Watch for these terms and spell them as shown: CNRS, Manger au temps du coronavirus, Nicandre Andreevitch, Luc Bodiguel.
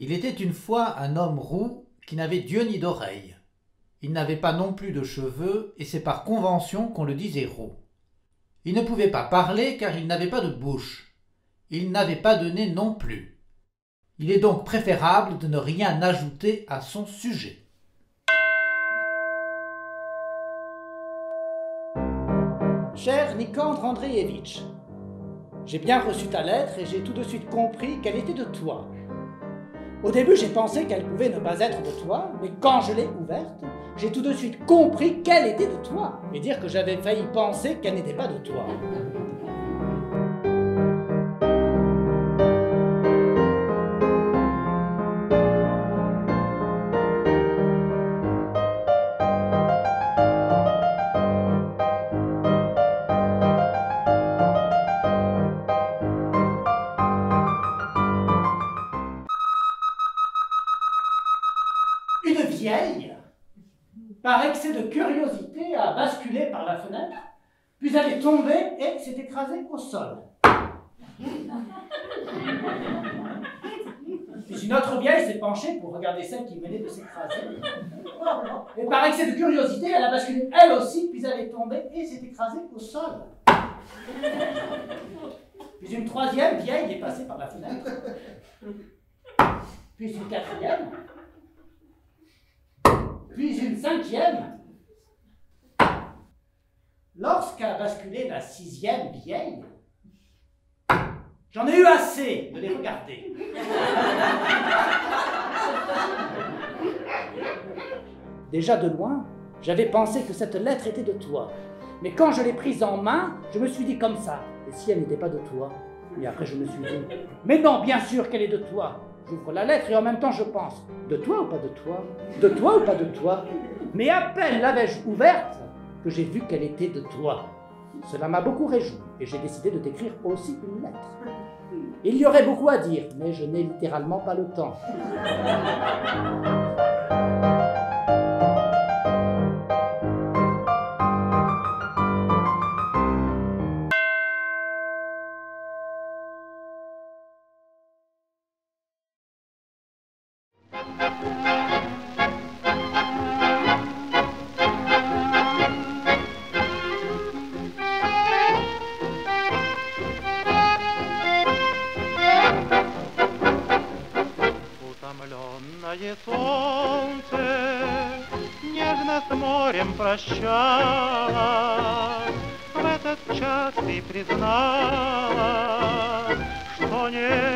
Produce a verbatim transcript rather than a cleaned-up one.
Il était une fois un homme roux qui n'avait d'yeux ni d'oreilles. Il n'avait pas non plus de cheveux, et c'est par convention qu'on le disait roux. Il ne pouvait pas parler car il n'avait pas de bouche. Il n'avait pas de nez non plus. Il est donc préférable de ne rien ajouter à son sujet. Cher Nicandre Andreevitch, j'ai bien reçu ta lettre et j'ai tout de suite compris qu'elle était de toi. Au début, j'ai pensé qu'elle pouvait ne pas être de toi, mais quand je l'ai ouverte, j'ai tout de suite compris qu'elle était de toi. Et dire que j'avais failli penser qu'elle n'était pas de toi. Une vieille, par excès de curiosité, a basculé par la fenêtre, puis elle est tombée et s'est écrasée au sol. Puis une autre vieille s'est penchée pour regarder celle qui venait de s'écraser. Et par excès de curiosité, elle a basculé elle aussi, puis elle est tombée et s'est écrasée au sol. Puis une troisième vieille est passée par la fenêtre. Puis une quatrième. Puis une cinquième. Lorsqu'a basculé la sixième vieille, j'en ai eu assez de les regarder. Déjà de loin, j'avais pensé que cette lettre était de toi. Mais quand je l'ai prise en main, je me suis dit comme ça. Et si elle n'était pas de toi? Et après je me suis dit, mais non, bien sûr qu'elle est de toi. J'ouvre la lettre et en même temps je pense, de toi ou pas de toi? De toi ou pas de toi? Mais à peine l'avais-je ouverte que j'ai vu qu'elle était de toi. Cela m'a beaucoup réjoui et j'ai décidé de t'écrire aussi une lettre. Il y aurait beaucoup à dire, mais je n'ai littéralement pas le temps. Утомленное солнце нежно с морем прощалось. В этот час ты призналась, что не